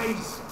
eyes.